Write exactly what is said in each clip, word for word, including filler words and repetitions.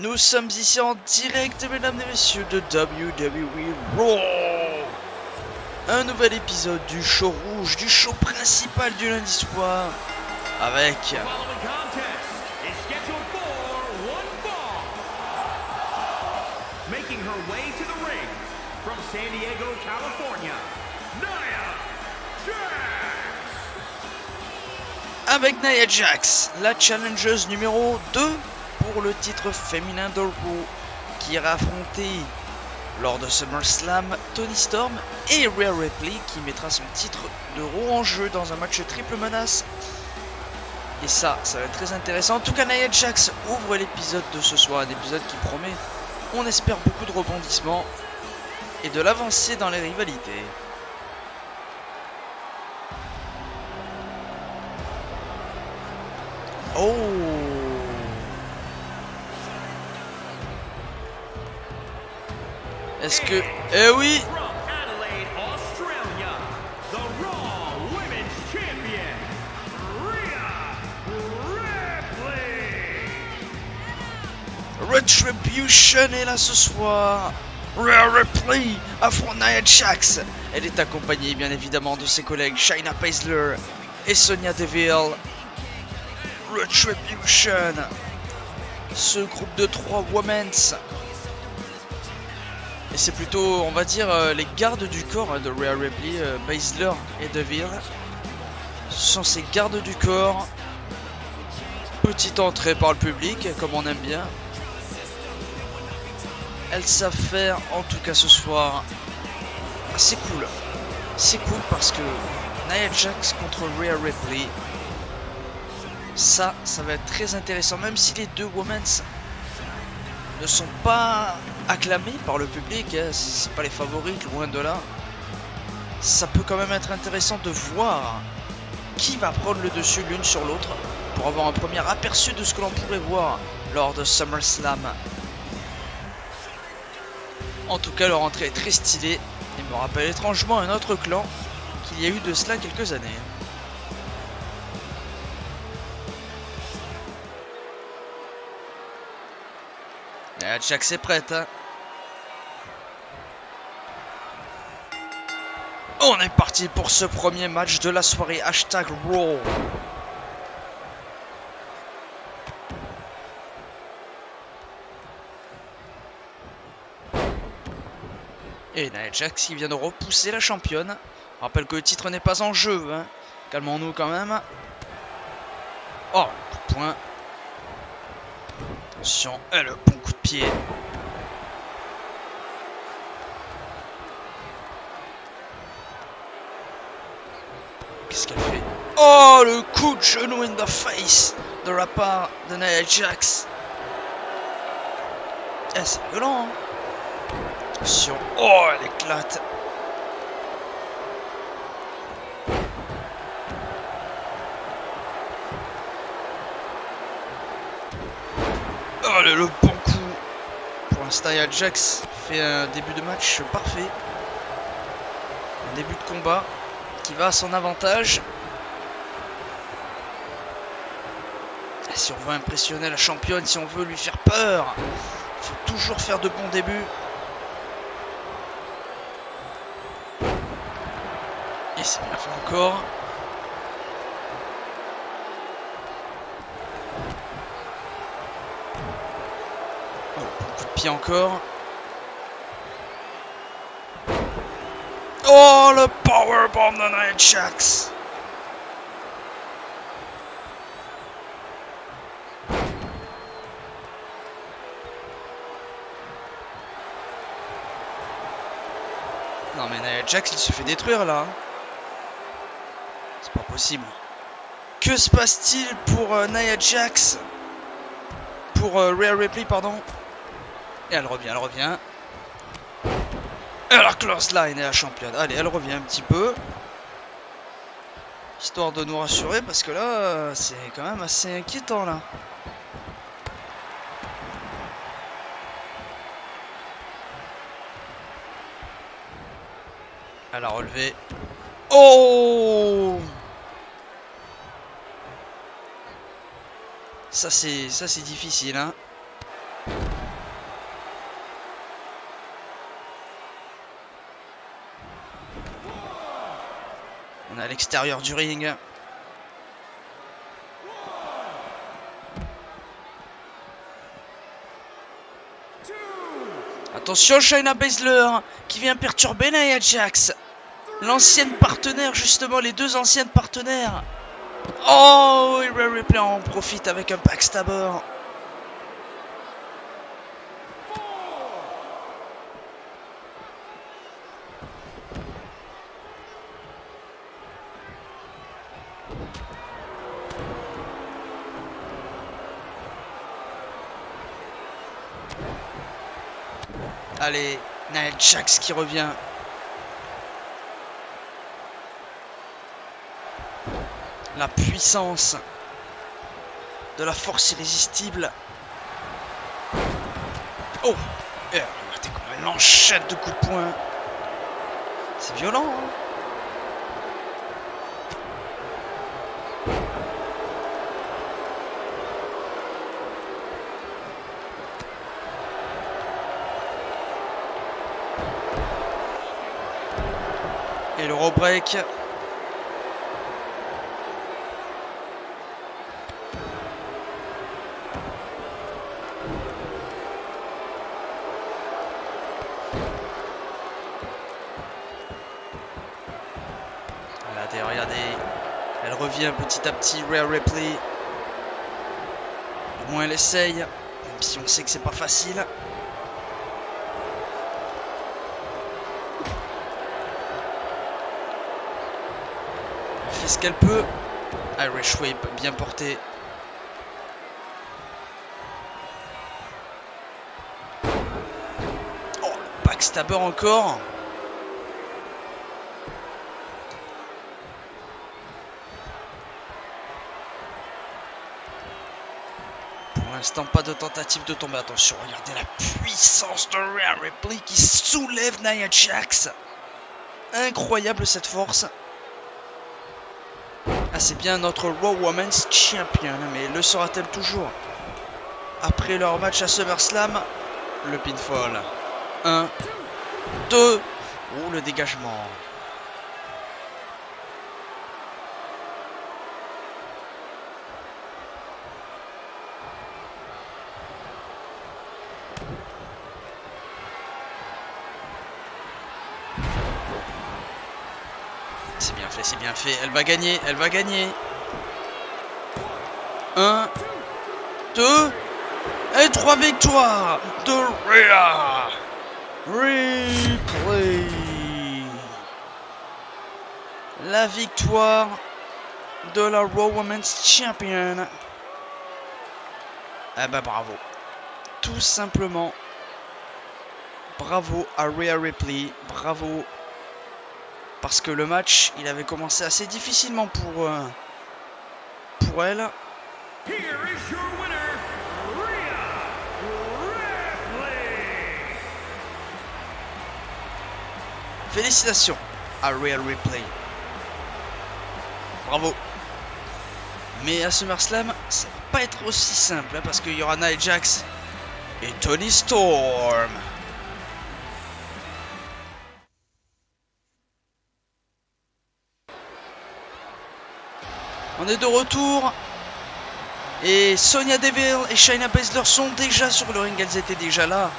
Nous sommes ici en direct, mesdames et messieurs, de W W E Raw. Un nouvel épisode du show rouge, du show principal du lundi soir, avec San Diego, California, Nia Jax. Avec Nia Jax, la challengeuse numéro deux pour le titre féminin de Raw, qui ira affronter lors de SummerSlam Toni Storm et Rhea Ripley, qui mettra son titre de Raw en jeu dans un match triple menace. Et ça, ça va être très intéressant. En tout cas, Nia Jax ouvre l'épisode de ce soir, un épisode qui promet, on espère, beaucoup de rebondissements et de l'avancée dans les rivalités. Oh, est-ce que... Eh oui, Retribution est là ce soir. Rhea Ripley affronte Nia Jax. Elle est accompagnée bien évidemment de ses collègues Shayna Baszler et Sonya Deville. Retribution, ce groupe de trois women's, et c'est plutôt, on va dire, les gardes du corps de Rhea Ripley. Baszler et Deville, ce sont ses gardes du corps. Petite entrée par le public, comme on aime bien. Elles savent faire, en tout cas ce soir. Ah, c'est cool. C'est cool parce que Nia Jax contre Rhea Ripley, ça, ça va être très intéressant. Même si les deux women's ne sont pas acclamées par le public, hein, c'est pas les favorites, loin de là, ça peut quand même être intéressant de voir qui va prendre le dessus l'une sur l'autre, pour avoir un premier aperçu de ce que l'on pourrait voir lors de SummerSlam. En tout cas, leur entrée est très stylée et me rappelle étrangement un autre clan qu'il y a eu de cela quelques années. Nia Jax est prête, hein. On est parti pour ce premier match de la soirée. Hashtag Raw. Et Nia Jax qui vient de repousser la championne. On rappelle que le titre n'est pas en jeu, hein. Calmons-nous quand même. Oh, le point. Attention, et le bon coup de pied. Qu'est-ce qu'elle fait? Oh, le coup de genou in the face de la part de Nia Jax. Eh, c'est violent, hein. Attention, oh, elle éclate. Oh, le, le bon coup. Pour l'instant, Nia Jax fait un début de match parfait, un début de combat qui va à son avantage. Et si on veut impressionner la championne, si on veut lui faire peur, il faut toujours faire de bons débuts. Et c'est bien fait encore. Oh, coup de pied encore. Oh, le powerbomb de Nia Jax. Non mais Nia Jax, il se fait détruire là. C'est pas possible. Que se passe-t-il pour euh, Nia Jax? Pour euh, Rhea Ripley, pardon. Et elle revient, elle revient. Et la close line est la championne. Allez, elle revient un petit peu, histoire de nous rassurer, parce que là, euh, c'est quand même assez inquiétant là. Elle a relevé. Oh, ça c'est ça c'est difficile, hein. On est à l'extérieur du ring. Attention, Shayna Baszler qui vient perturber Nia Jax. L'ancienne partenaire, justement, les deux anciennes partenaires. Oh, et Rhea Ripley en profite avec un backstabber. Allez, Nia Jax qui revient. La puissance de la force irrésistible. Oh, regardez comment elle enchaîne de coups de poing. C'est violent, hein. Et le row break. Petit à petit, Rhea Ripley. Au moins elle essaye, même si on sait que c'est pas facile. Elle fait ce qu'elle peut. Irish Whip bien porté. Oh, backstabber encore. Pour l'instant, pas de tentative de tomber. Attention, regardez la puissance de Rhea Ripley qui soulève Nia Jax. Incroyable cette force. Ah, c'est bien notre Raw Women's Champion, mais le sera-t-elle toujours? Après leur match à SummerSlam, le pinfall. un, deux, oh le dégagement. C'est bien fait, c'est bien fait. Elle va gagner, elle va gagner. un, deux et trois victoires de Rhea Ripley. La victoire de la Raw Women's Champion. Eh ben bravo. Tout simplement. Bravo à Rhea Ripley. Bravo. Parce que le match, il avait commencé assez difficilement pour, euh, pour elle. Winner, félicitations à Rhea Ripley. Bravo. Mais à SummerSlam, ça va pas être aussi simple, hein, parce qu'il y aura Nia Jax et Toni Storm. On est de retour et Sonya Deville et Shayna Baszler sont déjà sur le ring, elles étaient déjà là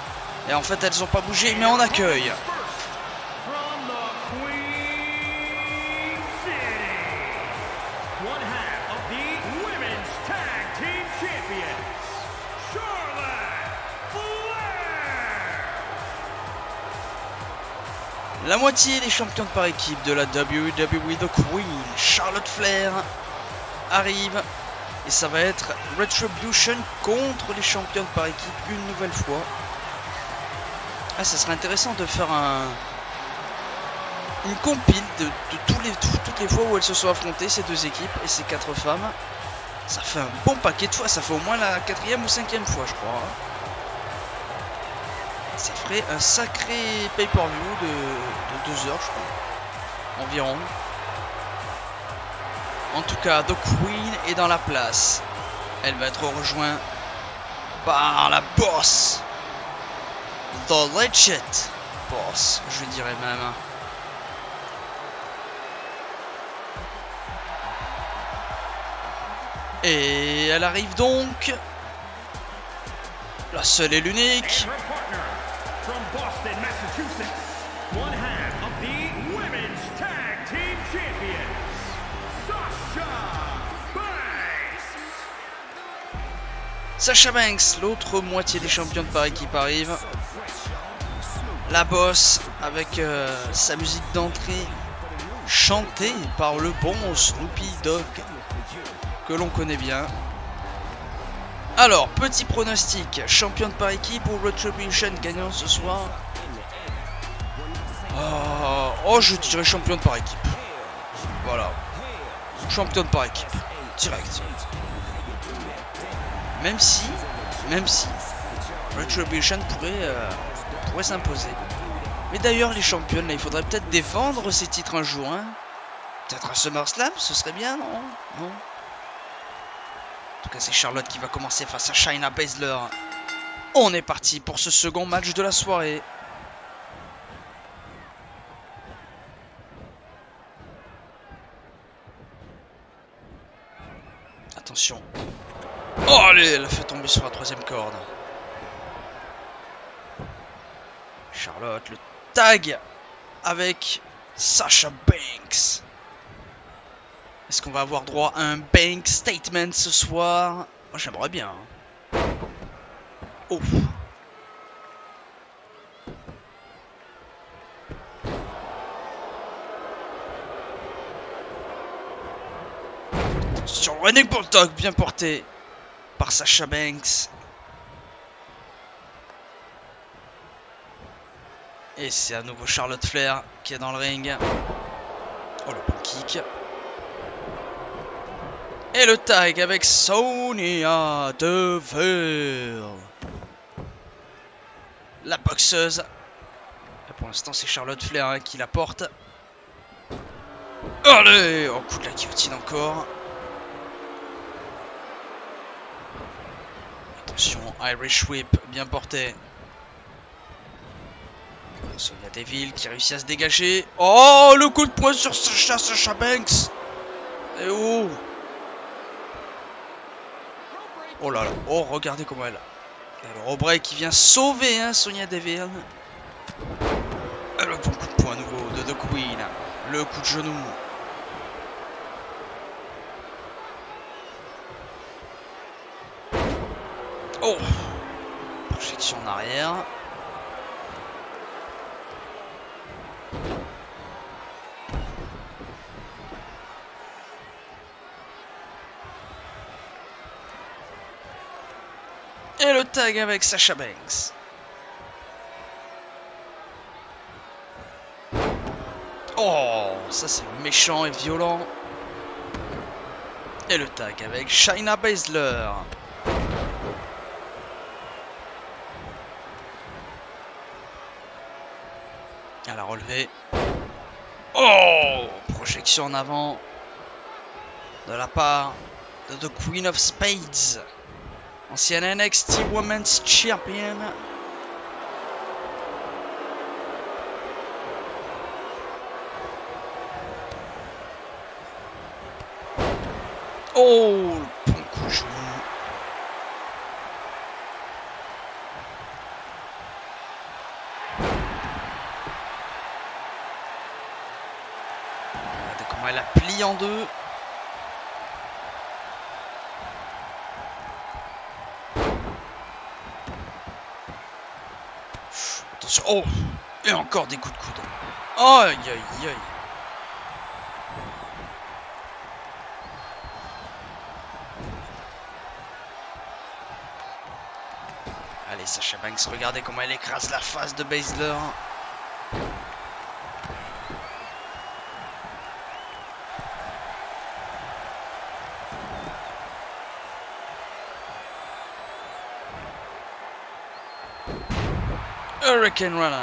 et en fait elles n'ont pas bougé, mais on accueille la moitié des champions par équipe de la W W E, The Queen, Charlotte Flair arrive et ça va être Retribution contre les championnes par équipe une nouvelle fois. Ah, ça serait intéressant de faire un une compile de, de tous les, tout, toutes les fois où elles se sont affrontées, ces deux équipes et ces quatre femmes. Ça fait un bon paquet de fois, ça fait au moins la quatrième ou cinquième fois je crois. Ça ferait un sacré pay-per-view de, de deux heures je crois environ. En tout cas, The Queen est dans la place. Elle va être rejointe par la boss. The legit boss, je dirais même. Et elle arrive donc. La seule et l'unique. Sasha Banks, l'autre moitié des champions de Paris qui arrive. La bosse avec euh, sa musique d'entrée chantée par le bon Snoop Dogg que l'on connaît bien. Alors, petit pronostic, champion de par équipe ou Retribution gagnant ce soir? Oh, oh, je dirais champion de par équipe. Voilà. Champion de par équipe. Direct. Même si, même si, Retribution pourrait, euh, pourrait s'imposer. Mais d'ailleurs, les championnes, là, il faudrait peut-être défendre ces titres un jour, hein. Peut-être un SummerSlam, ce serait bien, non? Non. En tout cas, c'est Charlotte qui va commencer face à Shayna Baszler. On est parti pour ce second match de la soirée. Attention. Oh, allez, elle a fait tomber sur la troisième corde. Charlotte, le tag avec Sasha Banks. Est-ce qu'on va avoir droit à un bank statement ce soir? Moi, oh, j'aimerais bien. Ouf. Sur le running bulldog bien porté par Sasha Banks. Et c'est à nouveau Charlotte Flair qui est dans le ring. Oh, le bon kick. Et le tag avec Sonya Deville. La boxeuse. Et pour l'instant, c'est Charlotte Flair hein, qui la porte. Allez, oh, coup de la guillotine encore. Attention, Irish Whip bien porté. Sonya Deville qui réussit à se dégager. Oh, le coup de poing sur Sasha, Sasha Banks. Et oh. Oh là là, oh regardez comment elle a. Et le Robray qui vient sauver hein, Sonya Deville. Et le bon coup de poing nouveau de The Queen. Le coup de genou. Oh. Projection en arrière. Et le tag avec Sasha Banks. Oh, ça c'est méchant et violent. Et le tag avec Shayna Baszler. À la relevée. Oh, projection en avant de la part de The Queen of Spades. Ancienne N X T Women's Champion. Oh, le bon coup de genou. Regardez comment elle la plie en deux. Oh, et encore des coups de coude. Aïe aïe aïe. Allez, Sasha Banks, regardez comment elle écrase la face de Baszler. Hurricane Runner.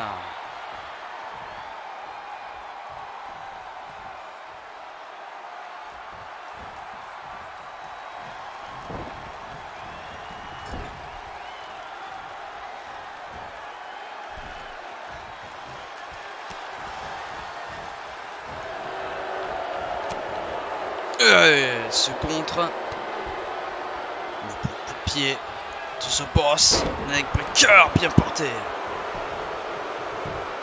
Et ce contre. pied de ce boss avec le cœur bien porté.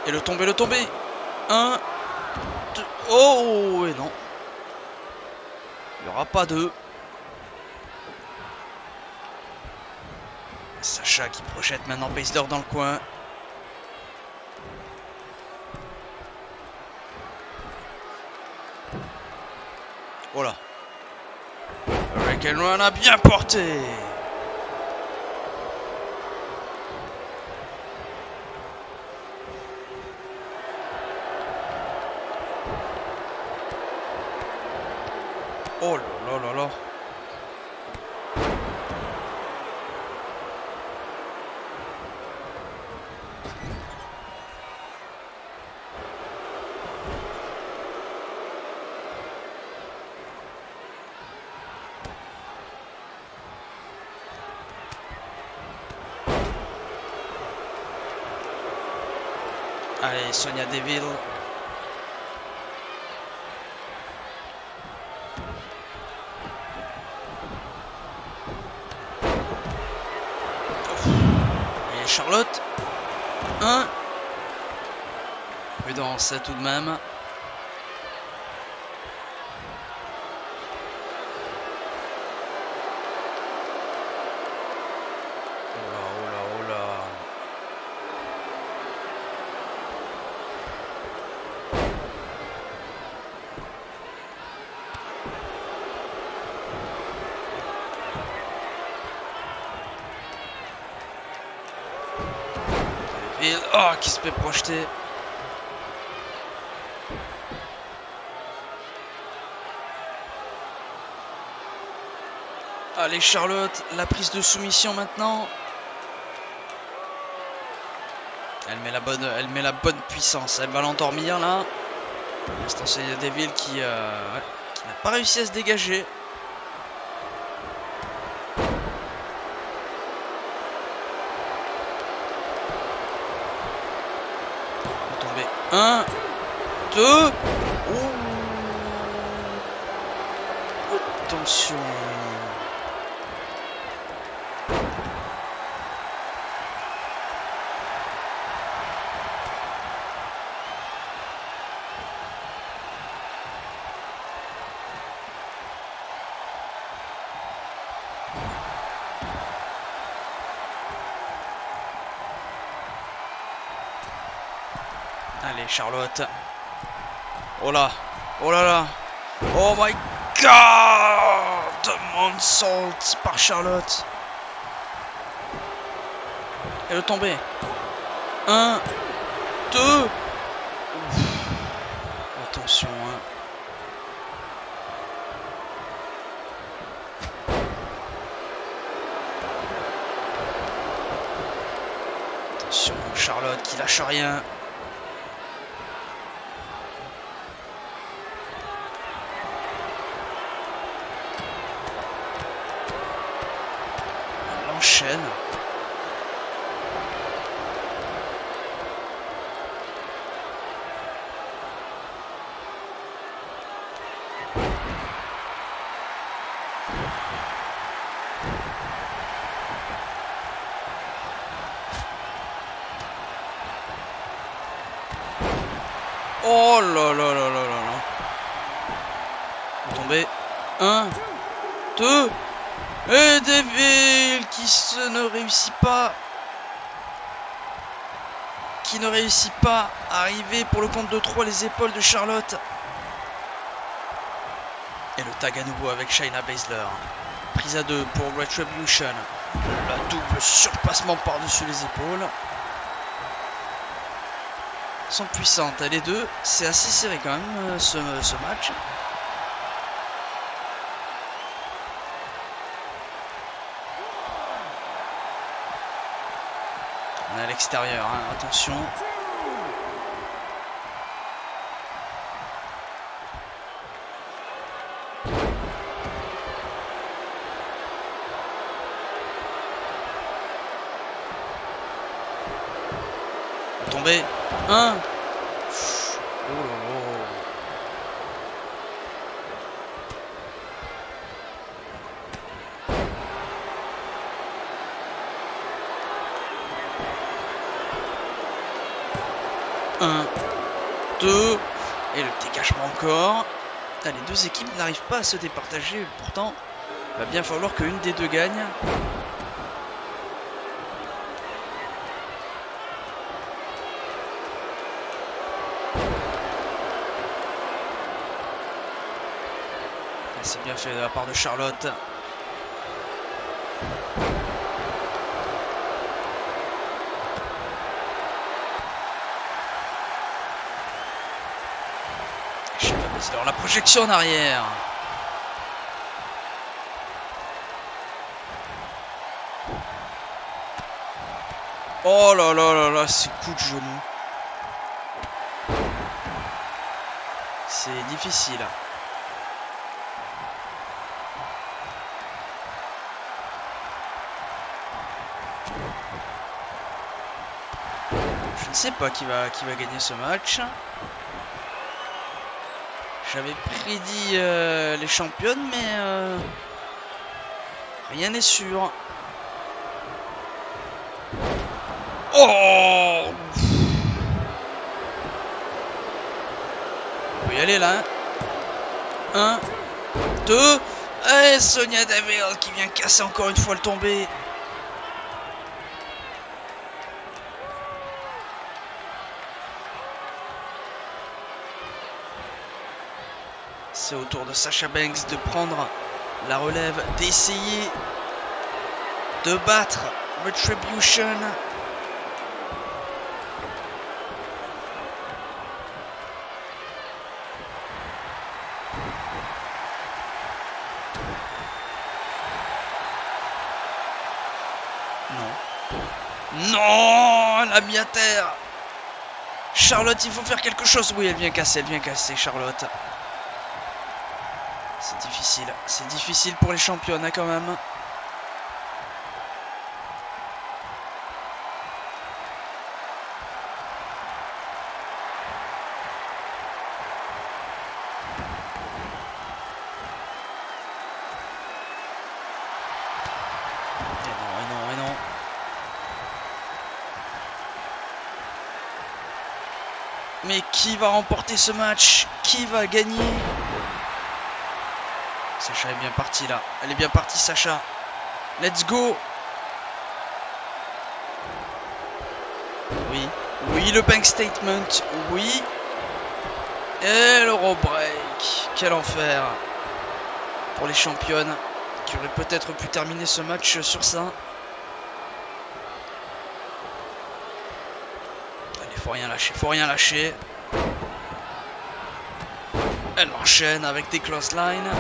Et le tomber, le tomber. Un, deux. Oh, et non. Il n'y aura pas deux. Sasha qui projette maintenant Baszler dans le coin. Oh là. Hurricane Run a bien porté. Oh là là là là. Allez, Sonya Deville. Et Charlotte. Un. Prudence tout de même. Oh, qui se fait projeter. Allez, Charlotte, la prise de soumission maintenant. Elle met la bonne, elle met la bonne puissance. Elle va l'endormir là. Pour l'instant, c'est Deville qui, euh, qui n'a pas réussi à se dégager. un, deux, oh. Attention. Allez, Charlotte. Oh là, oh là là, oh my god, moonsault par Charlotte. Et le tombé. Un, deux. Ouf. Attention. Hein. Attention, Charlotte qui lâche rien. Chaîne. Oh là là là là là là. Tombé. Un, deux. Et Deville qui se ne réussit pas qui ne réussit pas à arriver pour le compte de trois les épaules de Charlotte. Et le tag à nouveau avec Shayna Baszler. Prise à deux pour Retribution. La double surpassement par-dessus les épaules. Elles sont puissantes, les deux. C'est assez serré quand même ce, ce match. On est à l'extérieur, hein, attention. Tombé. Un. Oh là là. un, deux. Et le dégagement encore. Ah, les deux équipes n'arrivent pas à se départager. Pourtant, il va bien falloir qu'une des deux gagne. C'est bien fait de la part de Charlotte. Je sais pas, mais c'est dans la projection en arrière. Oh là là là là, ces coups de genou. C'est difficile. Je ne sais pas qui va, qui va gagner ce match. J'avais prédit euh, les championnes, mais euh, rien n'est sûr. Oh, on peut y aller là. Un, deux. Et Sonya Deville qui vient casser encore une fois le tombé. C'est au tour de Sasha Banks de prendre la relève, d'essayer de battre Retribution. Non. Non, elle a mis à terre. Charlotte, il faut faire quelque chose. Oui, elle vient casser, elle vient casser, Charlotte. C'est difficile, c'est difficile pour les championnes hein, quand même. Et non, et non, et non. Mais qui va remporter ce match? Qui va gagner? Sasha est bien partie là. Elle est bien partie, Sasha. Let's go. Oui. Oui, le bank statement. Oui. Et le rope break. Quel enfer pour les championnes qui auraient peut-être pu terminer ce match sur ça. Allez, faut rien lâcher. Faut rien lâcher. Elle enchaîne avec des clotheslines.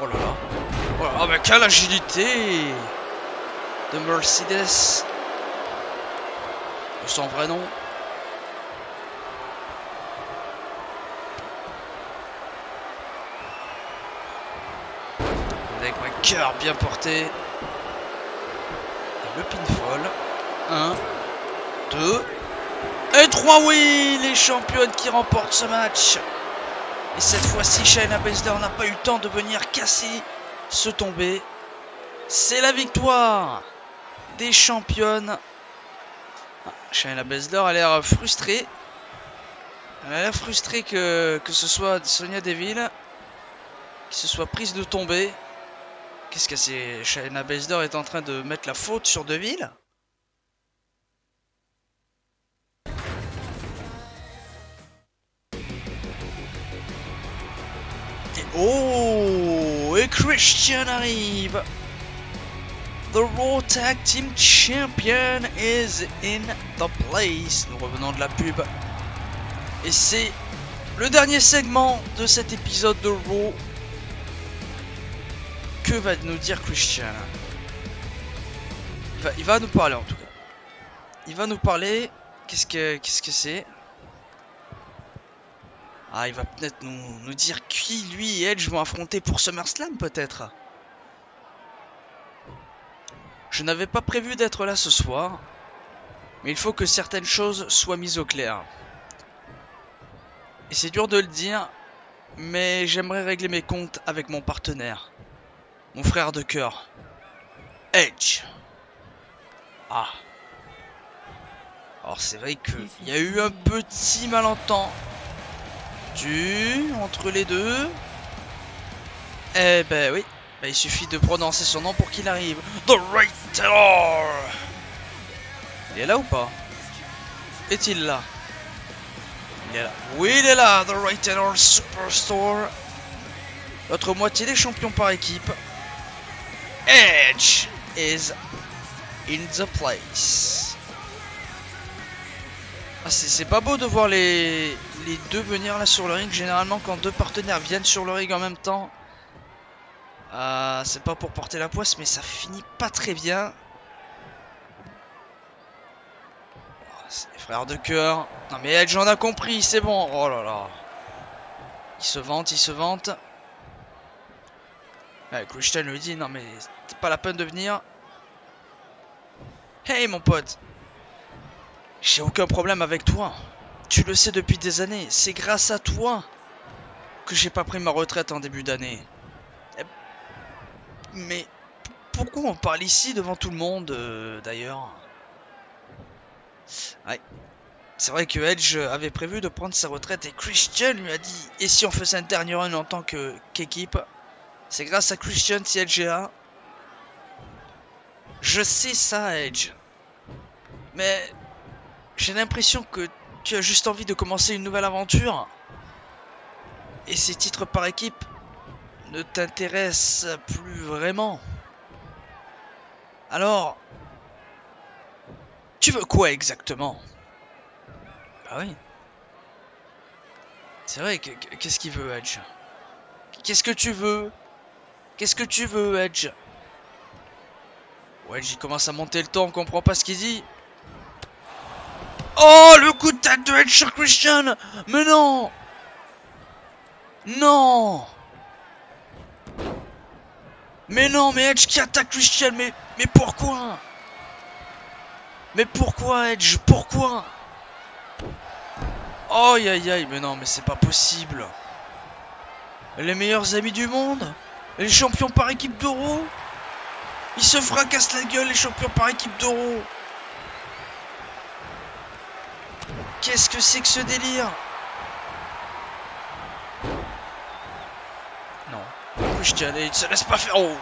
Oh là là. Oh là, ah bah quelle agilité de Mercedes. Son vrai nom. Avec un cœur bien porté. Et le pinfall. un, deux et trois. Oui, les championnes qui remportent ce match. Et cette fois-ci, Shayna Baszler n'a pas eu le temps de venir casser ce tombé. C'est la victoire des championnes. Ah, Shayna Baszler a l'air frustrée. Elle a l'air frustrée que, que ce soit Sonya Deville qui se soit prise de tombé. Qu'est-ce que c'est? Shayna Baszler est en train de mettre la faute sur Deville. Oh, et Christian arrive. The Raw Tag Team Champion is in the place. Nous revenons de la pub. Et c'est le dernier segment de cet épisode de Raw. Que va nous dire Christian? Il va, il va nous parler en tout cas. Il va nous parler. Qu'est-ce que qu'est-ce que c'est? Ah, il va peut-être nous, nous dire qui lui et Edge vont affronter pour SummerSlam, peut-être. Je n'avais pas prévu d'être là ce soir. Mais il faut que certaines choses soient mises au clair. Et c'est dur de le dire, mais j'aimerais régler mes comptes avec mon partenaire. Mon frère de cœur. Edge. Ah. Alors c'est vrai qu'il y a eu un petit malentendu entre les deux. Eh ben oui. Ben, il suffit de prononcer son nom pour qu'il arrive. The Right Terror. Il est là ou pas? Est-il là? Il est là. Oui, il est là. The Right Terror Superstore. L'autre moitié des champions par équipe. Edge is in the place. Ah, c'est pas beau de voir les, les deux venir là sur le ring. Généralement, quand deux partenaires viennent sur le ring en même temps, euh, c'est pas pour porter la poisse, mais ça finit pas très bien. Oh, c'est les frères de cœur. Non, mais Edge en a compris, c'est bon. Oh là là. Il se vante, il se vante. Ah, Christian lui dit non, mais c'est pas la peine de venir. Hey, mon pote. J'ai aucun problème avec toi. Tu le sais depuis des années. C'est grâce à toi que j'ai pas pris ma retraite en début d'année. Mais pourquoi on parle ici devant tout le monde euh, d'ailleurs? Ouais. C'est vrai que Edge avait prévu de prendre sa retraite et Christian lui a dit et si on faisait un dernier run en tant qu'équipe? C'est grâce à Christian si Edge est là. Je sais ça, Edge. Mais j'ai l'impression que tu as juste envie de commencer une nouvelle aventure. Et ces titres par équipe ne t'intéressent plus vraiment. Alors, tu veux quoi exactement? Bah oui. C'est vrai, qu'est-ce qu'il veut, Edge? Qu'est-ce que tu veux? Qu'est-ce que tu veux, Edge? Ouais, Edge commence à monter le temps, on comprend pas ce qu'il dit. Oh, le coup de tête de Edge sur Christian! Mais non! Non! Mais non, mais Edge qui attaque Christian, mais, mais pourquoi? Mais pourquoi, Edge? Pourquoi? Oh, aïe aïe aïe, mais non, mais c'est pas possible! Les meilleurs amis du monde? Les champions par équipe d'Euro? Ils se fracassent la gueule, les champions par équipe d'Euro! Qu'est-ce que c'est que ce délire? Non. Christian, il se laisse pas faire. Oh,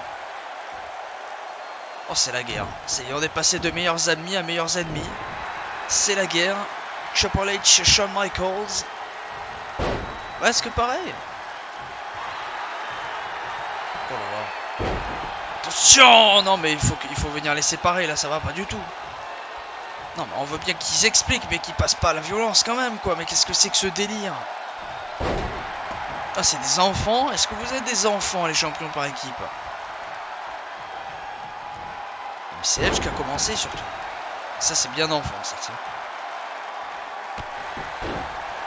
oh c'est la guerre. C'est, on est passé de meilleurs amis à meilleurs ennemis. C'est la guerre. Triple H, Shawn Michaels. Presque pareil. Oh là là. Attention! Non mais il faut, il faut venir les séparer là, ça va pas du tout. Non mais on veut bien qu'ils expliquent mais qu'ils passent pas à la violence quand même quoi. Mais qu'est-ce que c'est que ce délire? Ah c'est des enfants? Est-ce que vous êtes des enfants les champions par équipe? C'est Edge qui a commencé surtout. Ça c'est bien d'enfant ça tiens.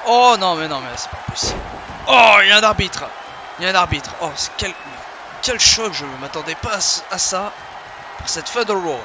Oh non mais non mais c'est pas possible. Oh il y a un arbitre. Il y a un arbitre. Oh quel, quel choc, je ne m'attendais pas à, à ça. Pour cette fin de Raw.